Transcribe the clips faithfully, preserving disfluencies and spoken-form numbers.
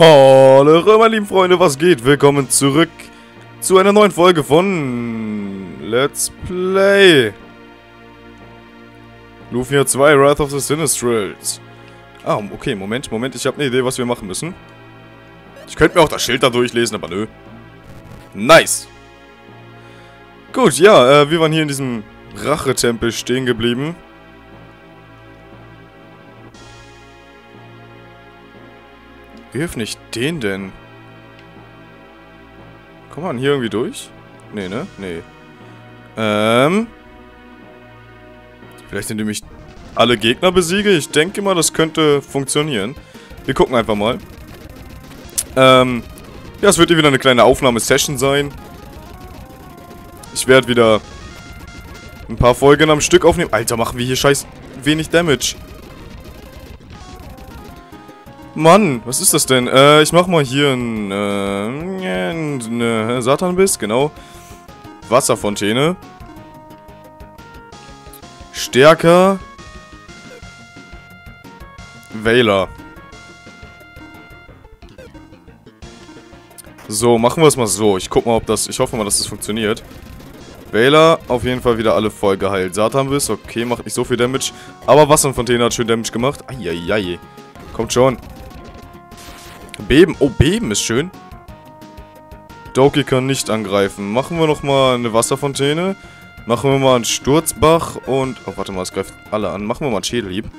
Hallo meine lieben Freunde, was geht? Willkommen zurück zu einer neuen Folge von Let's Play. Lufia zwei Rise of the Sinistrals. Ah, okay, Moment, Moment, ich habe eine Idee, was wir machen müssen. Ich könnte mir auch das Schild da durchlesen, aber nö. Nice. Gut, ja, äh, wir waren hier in diesem Rachetempel stehen geblieben. Wirf nicht den denn. Kommt man hier irgendwie durch? Nee, ne? Nee. Ähm. Vielleicht indem ich alle Gegner besiege. Ich denke mal, das könnte funktionieren. Wir gucken einfach mal. Ähm. Ja, es wird hier wieder eine kleine Aufnahmesession sein. Ich werde wieder ein paar Folgen am Stück aufnehmen. Alter, machen wir hier scheiß wenig Damage. Mann, was ist das denn? Äh, ich mach mal hier ein, äh, eine Satanbiss, genau. Wasserfontäne. Stärker. Wähler. So, machen wir es mal so. Ich guck mal, ob das... Ich hoffe mal, dass das funktioniert. Wähler, auf jeden Fall wieder alle voll geheilt. Satanbiss, okay, macht nicht so viel Damage. Aber Wasserfontäne hat schön Damage gemacht. Eieiei. Kommt schon. Beben. Oh, Beben ist schön. Doki kann nicht angreifen. Machen wir nochmal eine Wasserfontäne. Machen wir mal einen Sturzbach und... Oh, warte mal, es greift alle an. Machen wir mal einen Schädelhieb.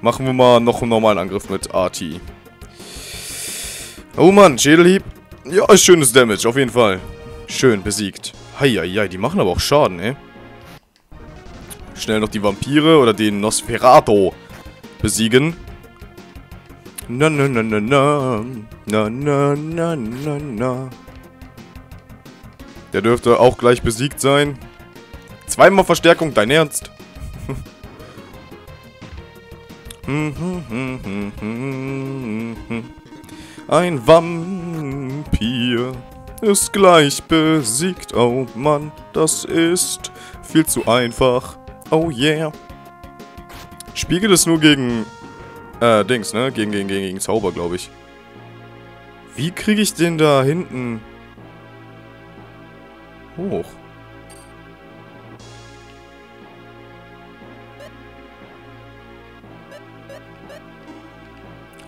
Machen wir mal noch einen normalen Angriff mit Artea. Oh Mann, Schädelhieb. Ja, ist schönes Damage, auf jeden Fall. Schön, besiegt. Heieiei, die machen aber auch Schaden, ey. Schnell noch die Vampire oder den Nosferatu besiegen. Na na na na na. Na na na na na. Der dürfte auch gleich besiegt sein. Zweimal Verstärkung, dein Ernst? Ein Vampir ist gleich besiegt. Oh Mann, das ist viel zu einfach. Oh yeah. Spiegel ist nur gegen... Äh, Dings, ne? Gegen, gegen, gegen, gegen Zauber, glaube ich. Wie kriege ich den da hinten hoch?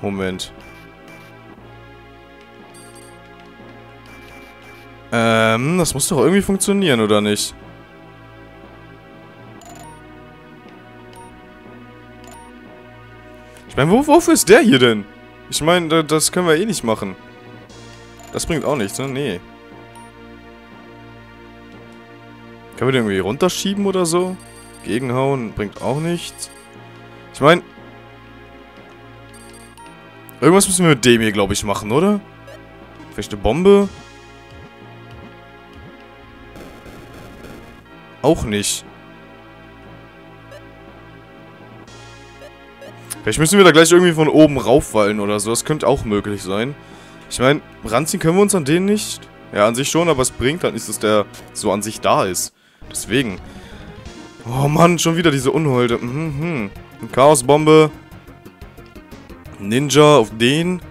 Moment. Ähm, das muss doch irgendwie funktionieren, oder nicht? Ich meine, wo, wofür ist der hier denn? Ich meine, das können wir eh nicht machen. Das bringt auch nichts, ne? Nee. Können wir den irgendwie runterschieben oder so? Gegenhauen bringt auch nichts. Ich meine... Irgendwas müssen wir mit dem hier, glaube ich, machen, oder? Vielleicht eine Bombe? Auch nicht. Vielleicht müssen wir da gleich irgendwie von oben raufwallen oder so. Das könnte auch möglich sein. Ich meine, ranziehen können wir uns an den nicht. Ja, an sich schon, aber es bringt halt nichts, dass der so an sich da ist. Deswegen. Oh Mann, schon wieder diese Unholde. Mhm, mhm. Chaosbombe. Ninja auf den.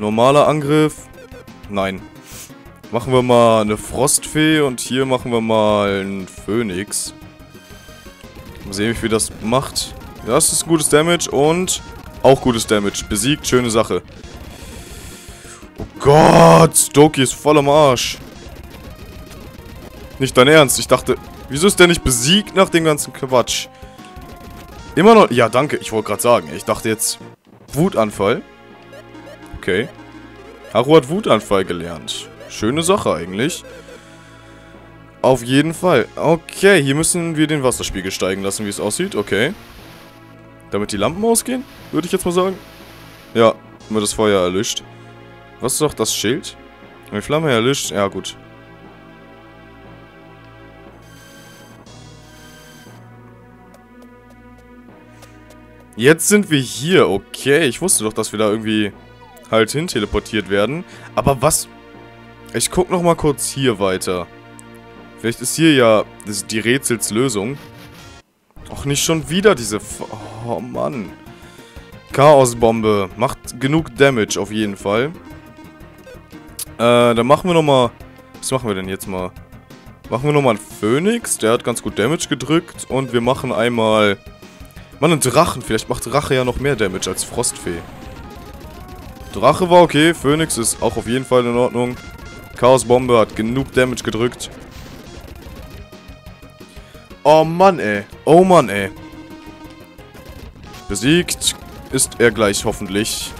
Normaler Angriff. Nein. Machen wir mal eine Frostfee und hier machen wir mal einen Phönix. Mal sehen, wie das macht. Das ist gutes Damage und auch gutes Damage. Besiegt, schöne Sache. Oh Gott, Doki ist voll am Arsch. Nicht dein Ernst, ich dachte... Wieso ist der nicht besiegt nach dem ganzen Quatsch? Immer noch... Ja, danke, ich wollte gerade sagen. Ich dachte jetzt... Wutanfall. Okay. Haru hat Wutanfall gelernt. Schöne Sache eigentlich. Auf jeden Fall. Okay, hier müssen wir den Wasserspiegel steigen lassen, wie es aussieht. Okay. Damit die Lampen ausgehen, würde ich jetzt mal sagen. Ja, damit das Feuer erlischt. Was ist doch das Schild? Wenn die Flamme erlischt, ja gut. Jetzt sind wir hier, okay. Ich wusste doch, dass wir da irgendwie halt hin teleportiert werden. Aber was? Ich guck noch mal kurz hier weiter. Vielleicht ist hier ja die Rätselslösung. Auch nicht schon wieder diese... F oh, Mann. Chaosbombe. Macht genug Damage auf jeden Fall. Äh, dann machen wir nochmal... Was machen wir denn jetzt mal? Machen wir nochmal einen Phönix. Der hat ganz gut Damage gedrückt. Und wir machen einmal... Mann, einen Drachen. Vielleicht macht Drache ja noch mehr Damage als Frostfee. Drache war okay. Phönix ist auch auf jeden Fall in Ordnung. Chaosbombe hat genug Damage gedrückt. Oh Mann, ey. Oh Mann, ey. Besiegt ist er gleich, hoffentlich.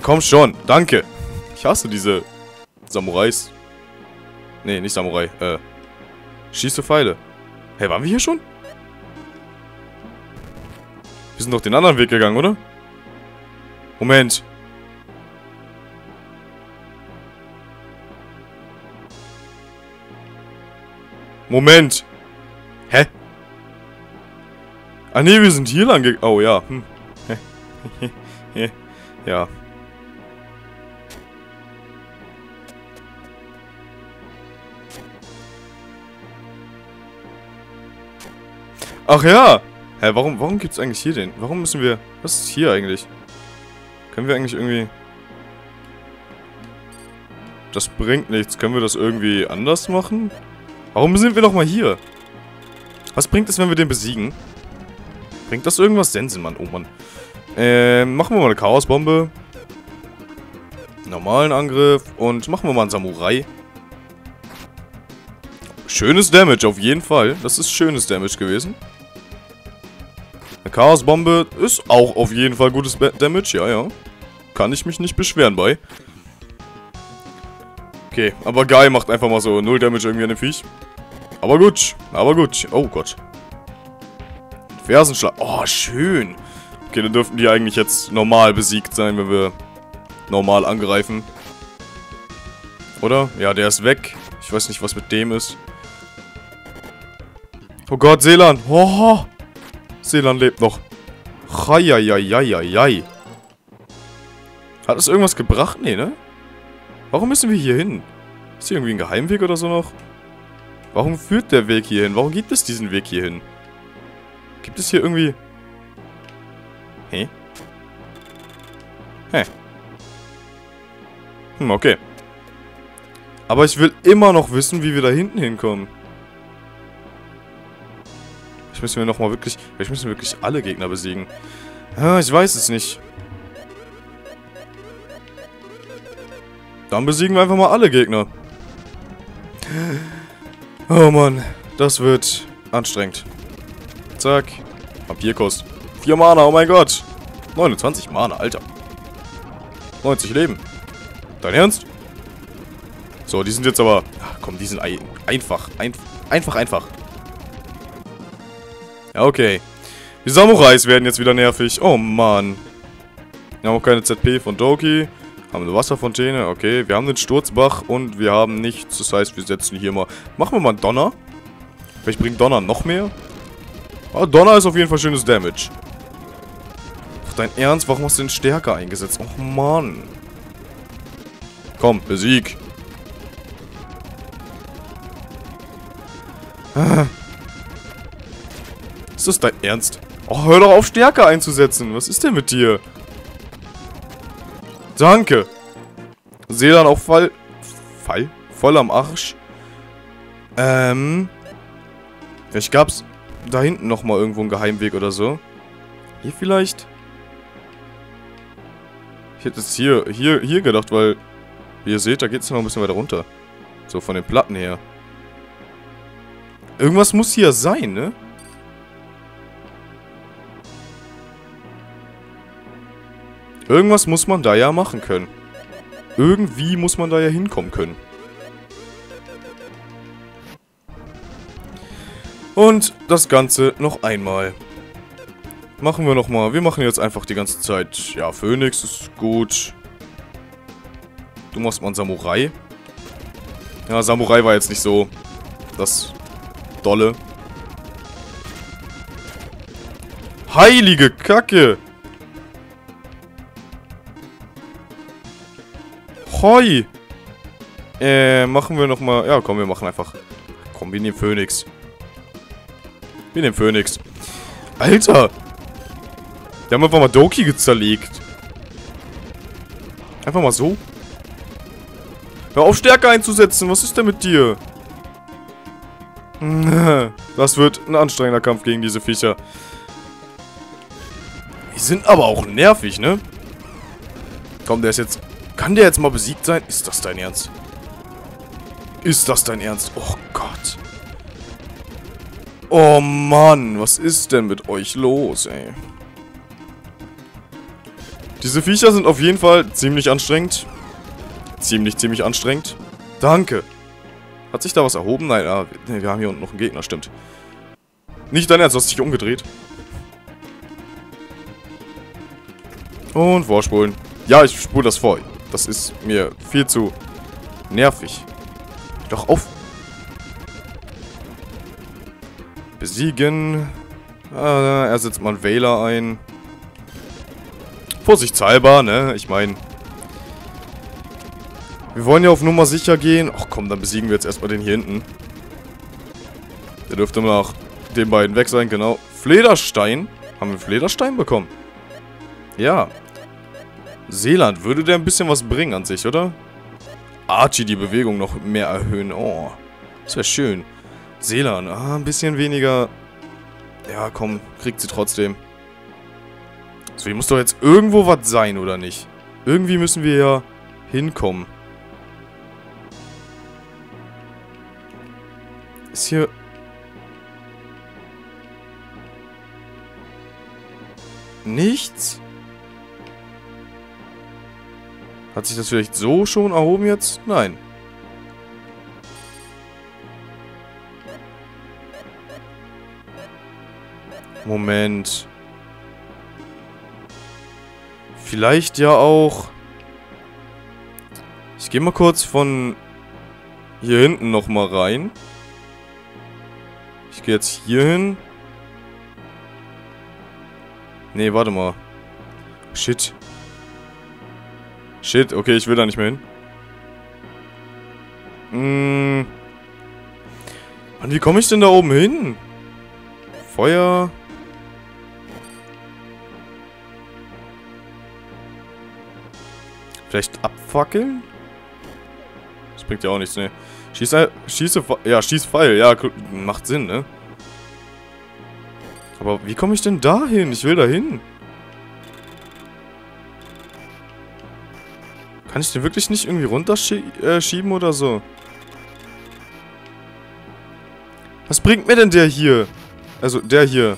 Komm schon, danke. Ich hasse diese Samurais. Nee, nicht Samurai. Äh, schieße Pfeile. Hey, waren wir hier schon? Wir sind doch den anderen Weg gegangen, oder? Moment. Moment. Hä? Ah ne, wir sind hier lang gegangen. Oh ja. Hm. Ja. Ach ja! Hä, warum, warum gibt's eigentlich hier den? Warum müssen wir... Was ist hier eigentlich? Können wir eigentlich irgendwie... Das bringt nichts. Können wir das irgendwie anders machen? Warum sind wir nochmal hier? Was bringt es, wenn wir den besiegen? Bringt das irgendwas? Sensen, Mann. Oh, Mann. Ähm, machen wir mal eine Chaosbombe. Normalen Angriff. Und machen wir mal einen Samurai. Schönes Damage, auf jeden Fall. Das ist schönes Damage gewesen. Eine Chaosbombe ist auch auf jeden Fall gutes Damage. Ja, ja. Kann ich mich nicht beschweren bei. Okay, aber Guy macht einfach mal so null Damage irgendwie an den Viech. Aber gut, aber gut. Oh Gott. Fersenschlag. Oh, schön. Okay, dann dürften die eigentlich jetzt normal besiegt sein, wenn wir normal angreifen. Oder? Ja, der ist weg. Ich weiß nicht, was mit dem ist. Oh Gott, Selan. Oh, Selan lebt noch. Jai. Hat das irgendwas gebracht? Nee, ne? Warum müssen wir hier hin? Ist hier irgendwie ein Geheimweg oder so noch? Warum führt der Weg hier hin? Warum gibt es diesen Weg hier hin? Gibt es hier irgendwie... Hä? Hä? Hm, okay. Aber ich will immer noch wissen, wie wir da hinten hinkommen. Vielleicht müssen wir nochmal wirklich... Vielleicht müssen wir wirklich alle Gegner besiegen. Ah, ich weiß es nicht. Dann besiegen wir einfach mal alle Gegner. Oh Mann, das wird anstrengend. Zack. Papierkost. vier Mana, oh mein Gott. neunundzwanzig Mana, Alter. neunzig Leben. Dein Ernst? So, die sind jetzt aber... Ach komm, die sind ein, einfach, ein, einfach, einfach. Ja, okay. Die Samurais werden jetzt wieder nervig. Oh Mann. Wir haben auch keine Z P von Doki. Haben eine Wasserfontäne, okay. Wir haben den Sturzbach und wir haben nichts. Das heißt, wir setzen hier mal... Machen wir mal einen Donner. Vielleicht bringt Donner noch mehr. Aber Donner ist auf jeden Fall schönes Damage. Ach, dein Ernst? Warum hast du den stärker eingesetzt? Och, Mann. Komm, besieg. Ist das dein Ernst? Oh, hör doch auf, stärker einzusetzen. Was ist denn mit dir? Danke. Selan auch Fall... Fall? Voll am Arsch. Ähm. Vielleicht gab's da hinten nochmal irgendwo einen Geheimweg oder so. Hier vielleicht? Ich hätte es hier, hier, hier gedacht, weil... Wie ihr seht, da geht's noch ein bisschen weiter runter. So von den Platten her. Irgendwas muss hier sein, ne? Irgendwas muss man da ja machen können. Irgendwie muss man da ja hinkommen können. Und das Ganze noch einmal. Machen wir nochmal. Wir machen jetzt einfach die ganze Zeit... Ja, Phönix ist gut. Du machst mal einen Samurai. Ja, Samurai war jetzt nicht so... Das... Dolle. Heilige Kacke! Hoi! Äh, machen wir nochmal... Ja, komm, wir machen einfach... Komm, wir nehmen Phönix. Wir nehmen Phönix. Alter! Die haben einfach mal Doki zerlegt. Einfach mal so. Hör auf, Stärke einzusetzen. Was ist denn mit dir? Das wird ein anstrengender Kampf gegen diese Viecher. Die sind aber auch nervig, ne? Komm, der ist jetzt... Kann der jetzt mal besiegt sein? Ist das dein Ernst? Ist das dein Ernst? Oh Gott. Oh Mann, was ist denn mit euch los, ey? Diese Viecher sind auf jeden Fall ziemlich anstrengend. Ziemlich, ziemlich anstrengend. Danke. Hat sich da was erhoben? Nein, ah, wir haben hier unten noch einen Gegner, stimmt. Nicht dein Ernst, du hast dich umgedreht. Und vorspulen. Ja, ich spule das vor. Das ist mir viel zu nervig. Doch auf. Besiegen. Ah, er setzt mal einen Wähler ein. Vorsichtshalber, ne? Ich meine... Wir wollen ja auf Nummer sicher gehen. Ach komm, dann besiegen wir jetzt erstmal den hier hinten. Der dürfte nach den beiden weg sein, genau. Flederstein. Haben wir Flederstein bekommen? Ja. Selan, würde der ein bisschen was bringen an sich, oder? Archie die Bewegung noch mehr erhöhen. Oh, das wäre schön. Selan, ah, ein bisschen weniger... Ja, komm, kriegt sie trotzdem. So, hier muss doch jetzt irgendwo was sein, oder nicht? Irgendwie müssen wir ja hinkommen. Ist hier... Nichts? Hat sich das vielleicht so schon erhoben jetzt? Nein. Moment. Vielleicht ja auch... Ich gehe mal kurz von... Hier hinten nochmal rein. Ich gehe jetzt hier hin. Nee, warte mal. Shit. Shit, okay, ich will da nicht mehr hin. Hm. Mann, wie komme ich denn da oben hin? Feuer. Vielleicht abfackeln? Das bringt ja auch nichts, ne? Schieße, schieße, ja, schieß Pfeil, ja, macht Sinn, ne? Aber wie komme ich denn da hin? Ich will da hin. Kann ich den wirklich nicht irgendwie runterschieben äh, oder so? Was bringt mir denn der hier? Also, der hier.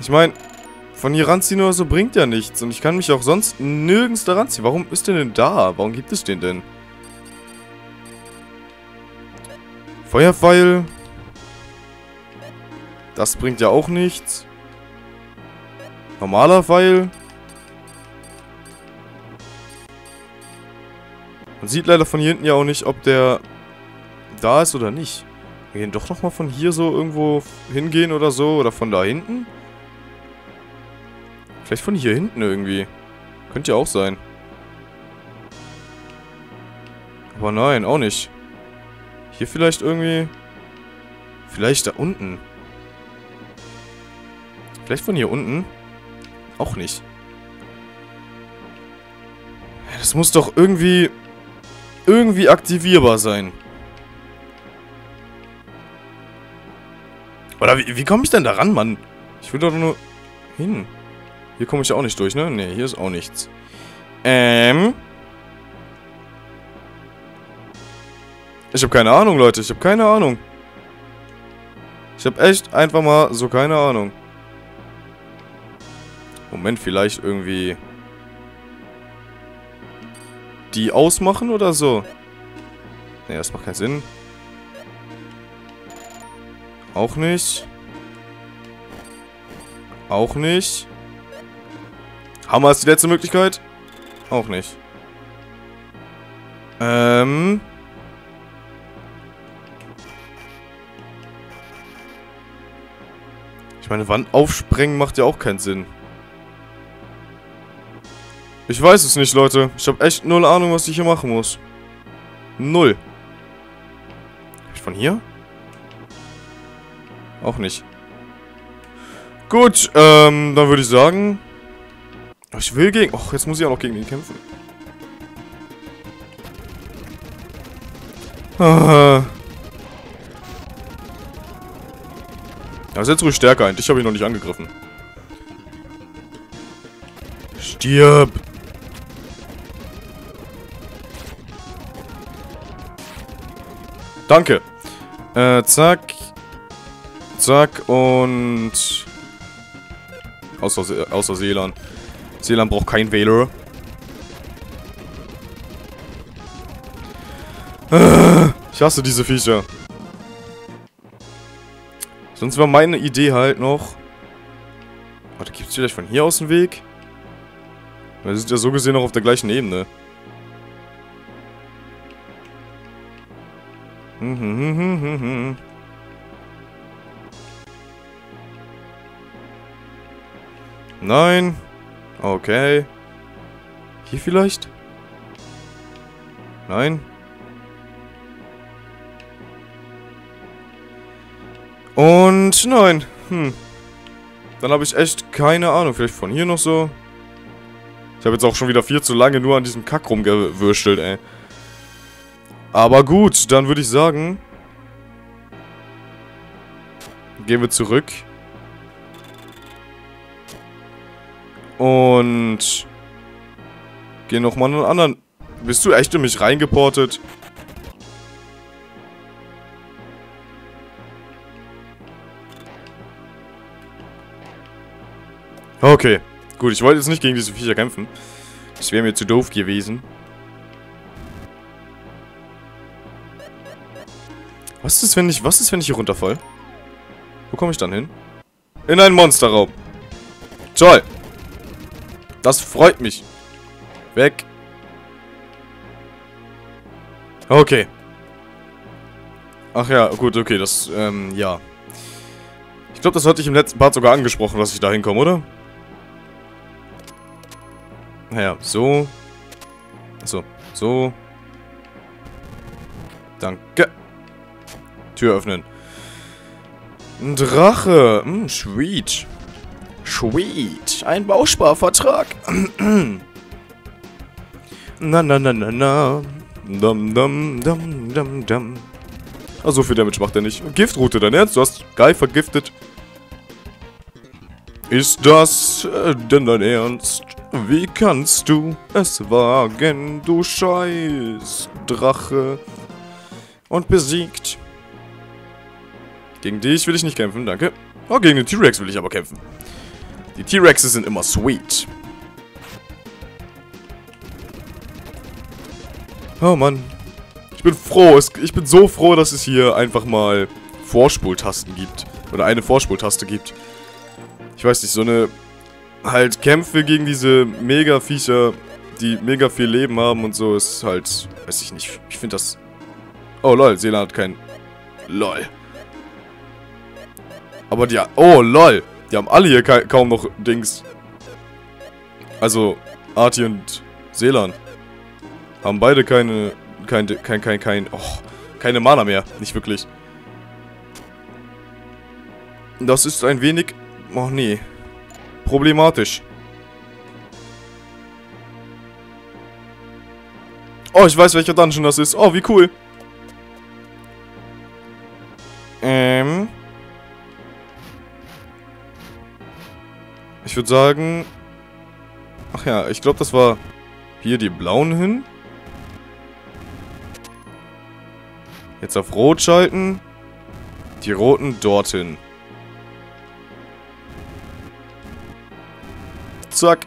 Ich meine... Von hier ranziehen oder so bringt ja nichts. Und ich kann mich auch sonst nirgends da ranziehen. Warum ist der denn da? Warum gibt es den denn? Feuerpfeil. Das bringt ja auch nichts. Normaler Pfeil. Man sieht leider von hier hinten ja auch nicht, ob der da ist oder nicht. Wir gehen doch nochmal von hier so irgendwo hingehen oder so. Oder von da hinten. Vielleicht von hier hinten irgendwie. Könnte ja auch sein. Aber nein, auch nicht. Hier vielleicht irgendwie... Vielleicht da unten. Vielleicht von hier unten? Auch nicht. Das muss doch irgendwie... Irgendwie aktivierbar sein. Oder wie, wie komme ich denn da ran, Mann? Ich will doch nur... hin. Hier komme ich auch nicht durch, ne? Ne, hier ist auch nichts. Ähm. Ich habe keine Ahnung, Leute. Ich habe keine Ahnung. Ich habe echt einfach mal so keine Ahnung. Moment, vielleicht irgendwie... Die ausmachen oder so? Ne, das macht keinen Sinn. Auch nicht. Auch nicht. Hammer ist die letzte Möglichkeit? Auch nicht. Ähm. Ich meine, Wand aufsprengen macht ja auch keinen Sinn. Ich weiß es nicht, Leute. Ich habe echt null Ahnung, was ich hier machen muss. Null. Hab ich von hier? Auch nicht. Gut, ähm, dann würde ich sagen... Ich will gegen... Och, jetzt muss ich auch noch gegen ihn kämpfen. Ah. Das ist jetzt ruhig stärker ein. Dich habe ich noch nicht angegriffen. Stirb! Danke! Äh, zack. Zack und... Außer, Se außer Selan. Selan braucht kein Valor. Äh, ich hasse diese Viecher. Sonst war meine Idee halt noch... Warte, gibt es vielleicht von hier aus einen Weg? Wir sind ja so gesehen noch auf der gleichen Ebene. Hm, hm, hm, hm, hm, hm. Nein. Okay. Hier vielleicht? Nein. Und nein. Hm. Dann habe ich echt keine Ahnung. Vielleicht von hier noch so. Ich habe jetzt auch schon wieder viel zu lange nur an diesem Kack rumgewürstelt, ey. Aber gut, dann würde ich sagen... Gehen wir zurück. Und... Gehen nochmal einen anderen... Bist du echt in mich reingeportet? Okay. Gut, ich wollte jetzt nicht gegen diese Viecher kämpfen. Das wäre mir zu doof gewesen. Was ist, wenn ich, was ist, wenn ich hier runterfall? Wo komme ich dann hin? In einen Monsterraum. Toll. Das freut mich. Weg. Okay. Ach ja, gut, okay, das, ähm, ja. Ich glaube, das hatte ich im letzten Part sogar angesprochen, dass ich da hinkomme, oder? Naja, so. Achso, so. Danke. Tür öffnen. Ein Drache. Hm, sweet. Sweet. Ein Bausparvertrag. Na, na, na, na, na. Dum, dum, dum, dum, dum. Ah, so viel Damage macht er nicht. Giftroute, dein Ernst? Du hast geil vergiftet. Ist das äh, denn dein Ernst? Wie kannst du es wagen, du scheiß Drache? Und besiegt. Gegen dich will ich nicht kämpfen, danke. Oh, gegen den T-Rex will ich aber kämpfen. Die T-Rexes sind immer sweet. Oh Mann. Ich bin froh, ich bin so froh, dass es hier einfach mal Vorspultasten gibt. Oder eine Vorspultaste gibt. Ich weiß nicht, so eine... Halt Kämpfe gegen diese Mega-Viecher, die mega viel Leben haben und so, ist halt... Weiß ich nicht, ich finde das... Oh lol, Selan hat kein... Lol. Aber die... Oh lol, die haben alle hier ka kaum noch Dings. Also, Artea und Selan haben beide keine... Kein... Kein... Kein... kein oh, keine Mana mehr, nicht wirklich. Das ist ein wenig... Oh nee... Problematisch. Oh, ich weiß, welcher Dungeon das ist. Oh, wie cool. Ähm. Ich würde sagen... Ach ja, ich glaube, das war hier die blauen hin. Jetzt auf Rot schalten. Die roten dorthin. Zack.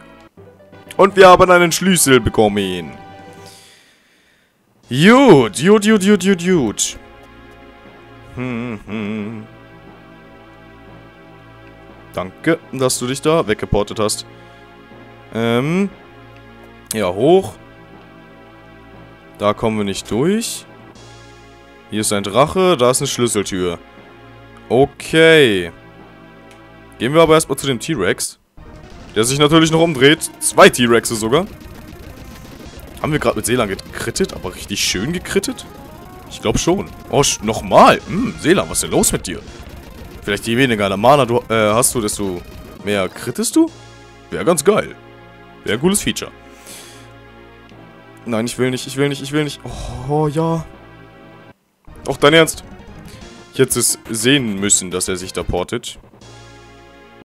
Und wir haben einen Schlüssel bekommen. Gut, gut, gut, gut, gut, gut. Hm, hm. Danke, dass du dich da weggeportet hast. Ähm. Ja, hoch. Da kommen wir nicht durch. Hier ist ein Drache, da ist eine Schlüsseltür. Okay. Gehen wir aber erstmal zu dem T-Rex. Der sich natürlich noch umdreht. Zwei T-Rexe sogar. Haben wir gerade mit Selan gekrittet? Aber richtig schön gekrittet? Ich glaube schon. Oh, nochmal. Hm, Selan, was ist denn los mit dir? Vielleicht je weniger Mana du, äh, hast du, desto mehr krittest du? Wäre ganz geil. Wäre ein cooles Feature. Nein, ich will nicht, ich will nicht, ich will nicht. Oh, ja. Auch dein Ernst? Ich hätte es sehen müssen, dass er sich da portet.